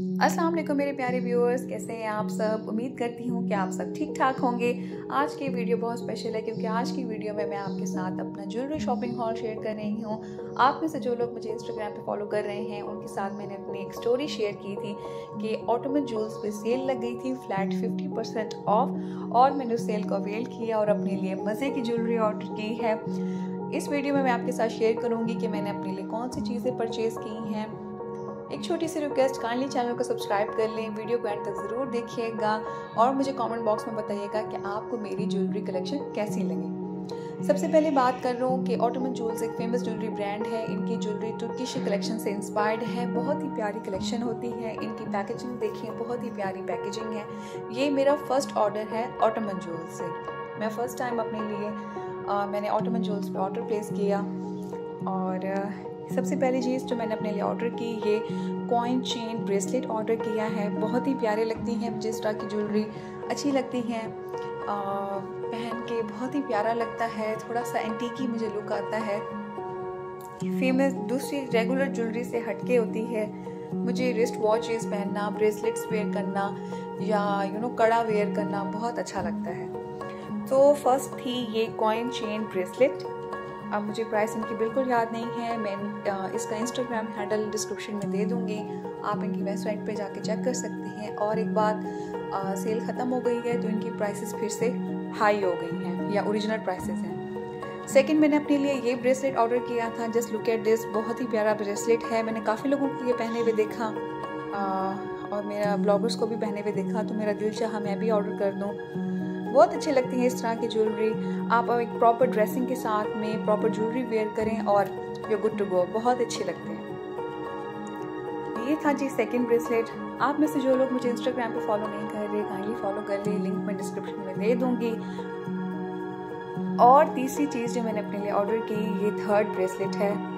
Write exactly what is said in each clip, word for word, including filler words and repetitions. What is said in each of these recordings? अस्सलाम वालेकुम मेरे प्यारे व्यूअर्स, कैसे हैं आप सब। उम्मीद करती हूँ कि आप सब ठीक ठाक होंगे। आज की वीडियो बहुत स्पेशल है क्योंकि आज की वीडियो में मैं आपके साथ अपना ज्वेलरी शॉपिंग हॉल शेयर कर रही हूँ। आप में से जो लोग मुझे इंस्टाग्राम पे फॉलो कर रहे हैं उनके साथ मैंने अपनी एक स्टोरी शेयर की थी कि ऑटोमन ज्वेल्स पे सेल लग गई थी, फ्लैट फिफ्टी परसेंट ऑफ, और मैंने उस सेल को अवेल किया और अपने लिए मज़े की ज्वेलरी ऑर्डर की है। इस वीडियो में मैं आपके साथ शेयर करूँगी कि मैंने अपने लिए कौन सी चीज़ें परचेज़ की हैं। एक छोटी सी रिक्वेस्ट, काइंडली चैनल को सब्सक्राइब कर लें, वीडियो को एंड तक ज़रूर देखिएगा और मुझे कमेंट बॉक्स में बताइएगा कि आपको मेरी ज्वेलरी कलेक्शन कैसी लगी। सबसे पहले बात कर रहा हूँ कि ऑटोमन ज्वेल्स एक फेमस ज्वेलरी ब्रांड है। इनकी ज्वेलरी तुर्किश कलेक्शन से इंस्पायर्ड है, बहुत ही प्यारी कलेक्शन होती है। इनकी पैकेजिंग देखिए, बहुत ही प्यारी पैकेजिंग है। ये मेरा फर्स्ट ऑर्डर है ऑटोमन ज्वेल्स से। मैं फ़र्स्ट टाइम अपने लिए आ, मैंने ऑटोमन ज्वेल्स पर ऑर्डर प्लेस किया और आ, सबसे पहली चीज़ जो मैंने अपने लिए ऑर्डर की, ये कॉइन चेन ब्रेसलेट ऑर्डर किया है। बहुत ही प्यारे लगती हैं, जिस तरह की ज्वेलरी अच्छी लगती हैं पहन के, बहुत ही प्यारा लगता है, थोड़ा सा एंटीकी मुझे लुक आता है। फेमस दूसरी रेगुलर ज्वेलरी से हटके होती है। मुझे रिस्ट वॉचेस पहनना, ब्रेसलेट्स वेयर करना या यू नो कड़ा वेयर करना बहुत अच्छा लगता है। तो फर्स्ट थी ये कॉइन चेन ब्रेसलेट। अब मुझे प्राइस इनकी बिल्कुल याद नहीं है, मैं इसका इंस्टाग्राम हैंडल डिस्क्रिप्शन में दे दूँगी, आप इनकी वेबसाइट पे जाके चेक कर सकते हैं। और एक बात आ, सेल ख़त्म हो गई है तो इनकी प्राइसेस फिर से हाई हो गई हैं या ओरिजिनल प्राइसेस हैं। सेकंड, मैंने अपने लिए ये ब्रेसलेट ऑर्डर किया था। जस्ट लुक एट दिस, बहुत ही प्यारा ब्रेसलेट है। मैंने काफ़ी लोगों को ये पहने हुए देखा आ, और मेरा ब्लॉगर्स को भी पहने हुए देखा, तो मेरा दिल चाहा मैं भी ऑर्डर कर दूँ। बहुत अच्छी लगती है इस तरह की ज्वेलरी। आप अब एक प्रॉपर ड्रेसिंग के साथ में प्रॉपर ज्वेलरी वेयर करें और यू गुड टू गो, बहुत अच्छे लगते हैं। ये था जी सेकंड ब्रेसलेट। आप में से जो लोग मुझे इंस्टाग्राम पे फॉलो नहीं कर रहे, काइंडली फॉलो कर ले, लिंक मैं डिस्क्रिप्शन में दे दूँगी। और तीसरी चीज़ जो मैंने अपने लिए ऑर्डर की, ये थर्ड ब्रेसलेट है।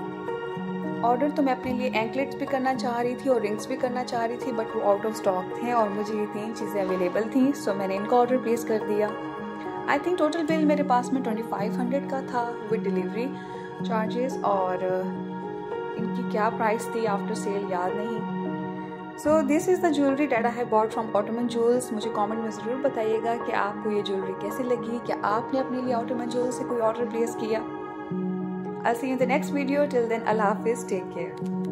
ऑर्डर तो मैं अपने लिए एंकलेट्स भी करना चाह रही थी और रिंग्स भी करना चाह रही थी, बट वो आउट ऑफ स्टॉक थे और मुझे ये तीन चीज़ें अवेलेबल थी, सो so मैंने इनका ऑर्डर प्लेस कर दिया। आई थिंक टोटल बिल मेरे पास में पच्चीस सौ का था विद डिलीवरी चार्जेस, और इनकी क्या प्राइस थी आफ्टर सेल याद नहीं। So this is the jewellery that I have bought from Ottoman Jewels. मुझे कमेंट में ज़रूर बताइएगा कि आपको ये ज्वेलरी कैसे लगी, क्या आपने अपने लिए ऑटोमन ज्वेल्स से कोई ऑर्डर प्लेस किया। I'll see you in the next video. Till then, Allah Hafiz. Take care.